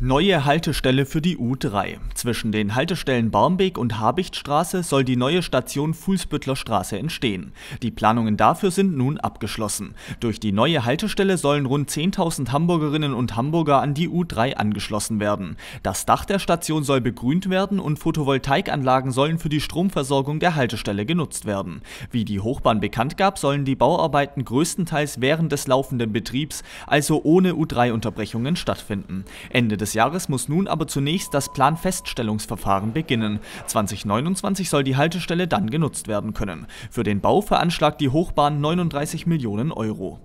Neue Haltestelle für die U3. Zwischen den Haltestellen Barmbek und Habichtstraße soll die neue Station Fuhlsbütler Straße entstehen. Die Planungen dafür sind nun abgeschlossen. Durch die neue Haltestelle sollen rund 10.000 Hamburgerinnen und Hamburger an die U3 angeschlossen werden. Das Dach der Station soll begrünt werden und Photovoltaikanlagen sollen für die Stromversorgung der Haltestelle genutzt werden. Wie die Hochbahn bekannt gab, sollen die Bauarbeiten größtenteils während des laufenden Betriebs, also ohne U3-Unterbrechungen, stattfinden. Ende des Jahres muss nun aber zunächst das Planfeststellungsverfahren beginnen. 2029 soll die Haltestelle dann genutzt werden können. Für den Bau veranschlagt die Hochbahn 39 Millionen Euro.